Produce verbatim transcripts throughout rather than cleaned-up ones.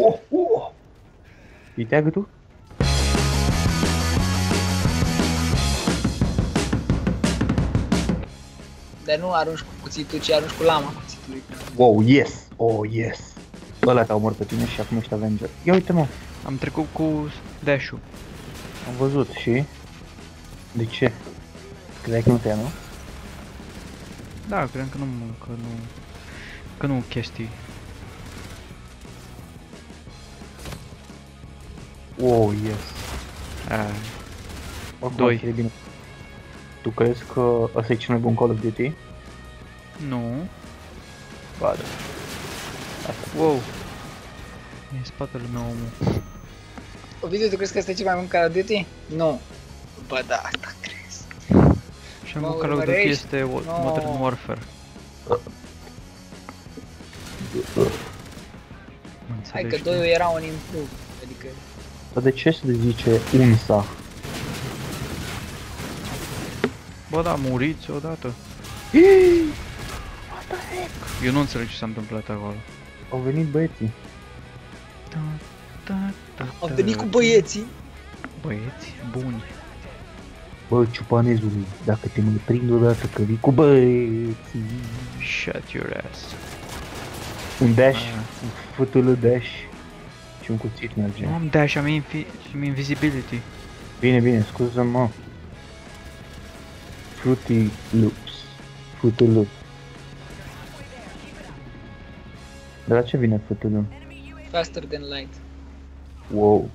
О, о! И так иду. Dar nu arunci cu cuțitul, ci arunci cu lama cuțitului. Wow, yes! Oh, yes! Ăla te-a omor pe tine și acum ești Avenger. Ia uite, mă! Am trecut cu dash-ul. Am văzut și... De ce? Credeai că nu te ia, nu? Da, credeam că nu... Că nu... Că nu chestii. Wow, yes! Ah. doi. Tu crezi că ăsta e cel mai bun Call of Duty? Nu. Ba, da. Asta. Wow. E în spatele meu omul. Ovidiu, tu crezi că ăsta e cel mai bun Call of Duty? Nu. Bă, da, asta crezi. Și mai bun Call of Duty este no. Modern Warfare. Hai că doi era un improve, adică... Dar de ce se zice UNSA? Bă, da, muriți odată. Iii! What the heck? Eu nu înțeleg ce s-a întâmplat acolo. Au venit băieții. Da, da, da, Au venit cu băieții. Băieți buni. Bă, ciupanezului, dacă te mai prind odată că vii cu băieții. Shut your ass. Un dash, un fătălă dash. Și un cuțit merge. Nu am dash, am invi invisibility. Bine, bine, scuză-mă. Fruity Loops. Fruity Loops. De la ce vine Fruity Loops? Faster than light. Wow.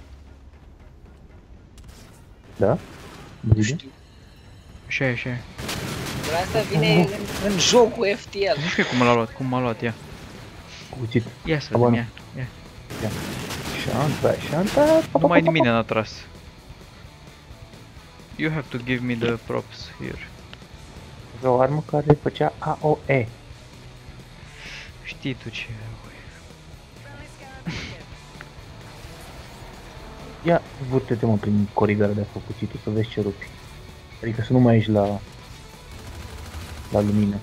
Da? Nu știu. Așa e, așa e. De asta vine oh, oh. În jocul F T L. Nu știu cum l-a luat, cum m-a luat ea. Cu cuțit. Ia să vedem ea. Ia. Ia. Șanta, șanta. Numai nimeni n-a tras. You have to give me the props here. Avea o armă care făcea A O E. Știi tu ce A O E. Ia, vârte-te mă prin corigarea de-a făcuțitul să vezi ce rupi. Adică să nu mai ești la... la lumină.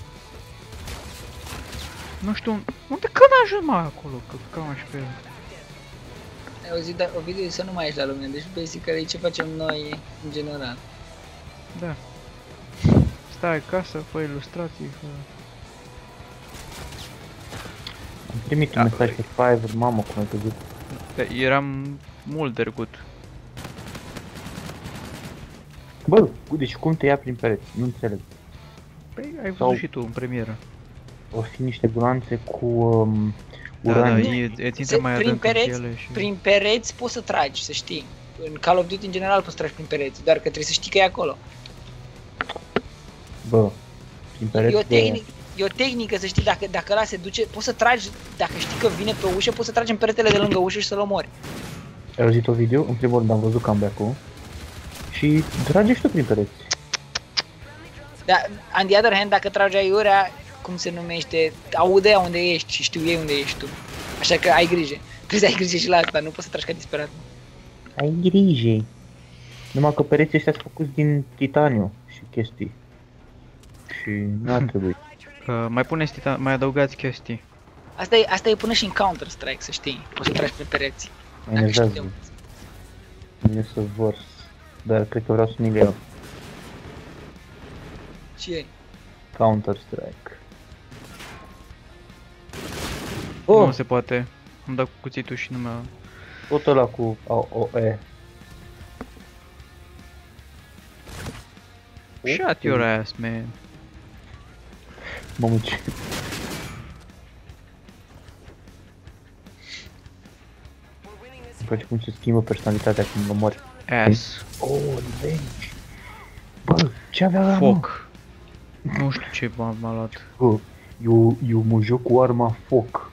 Nu știu, unde când ajung mai acolo, că cam aș pe el. Ai auzit, dar Ovidiu, să nu mai ești la lumină, deci basic care e ce facem noi în general. Da. Stai acasă, fă ilustrații, fă... Am primit un mesaj pe Fiverr, mamă, cum ai văzut. Eram mult dergut. Bă, deci cum te ia prin pereți? Nu înțeleg. Păi ai văzut și tu în premieră. O fi niște gulanțe cu... Um... Da, da, e, e țintă mai adânc în piele și... Prin pereți poți să tragi, să știi. În Call of Duty în general poți să tragi prin pereți, doar că trebuie să știi că e acolo. Bă, prin pereți e o, tehnic, de... e o tehnică, să știi, dacă, dacă ăla se duce, poți să tragi, dacă știi că vine pe ușă, poți să tragi în peretele de lângă ușă și să-l omori. Ai auzit o video? În primul rând am văzut comeback-ul și trage și tu prin pereți. Dar, on the other hand, dacă tragi aiurea, cum se numește, aude unde ești și știu ei unde ești tu. Așa că ai grijă. Trebuie să ai grijă și la asta, nu poți să tragi ca disperat. Ai grijă. Numai că pereții ăștia sunt făcuți din titaniu și chestii. Și nu ar trebui. Uh, mai puneți titaniu, mai adăugați chestii. Asta e, asta e până și în Counter Strike, să știi. Poți să tragi pe pereți. Mă enervează. Mă să vors. Dar cred că vreau să mi-l iau. Ce? Counter Strike. Oh. Nu se poate, am dat cu cuțitul și nu mi-a... Tot ăla cu A O E. Shut your ass, man. M-am ucit. Îmi place cum se schimbă personalitatea când mă mori. Ass. Oh, revenge. Bă, ce avea la mă? Foc. Nu știu ce m-a luat. Bă, eu, eu mă joc cu arma foc.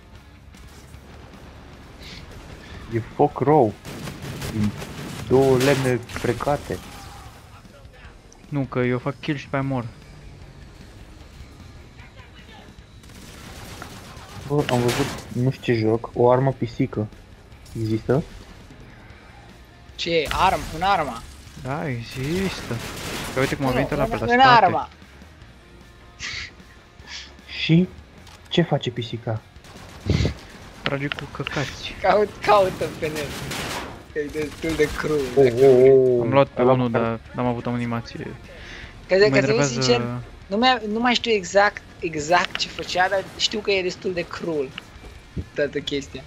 E foc rău, din două lemne precate. Nu, că eu fac kill și pe aia mor. Bă, am văzut, nu știu ce joc, o armă pisică. Există? Ce? Arm? Un arma? Da, există. Că uite cum a venit ăla pe la spate. Un arma! Și? Ce face pisica? Раджику cacați. Caut, caută pe net. Că e destul de cru. Oh, oh, oh. Am luat pe unul, dar n-am avut o animație. Că de că sincer, nu mai, nu mai știu exact, exact ce făcea, dar știu că e destul de cruel toată chestia.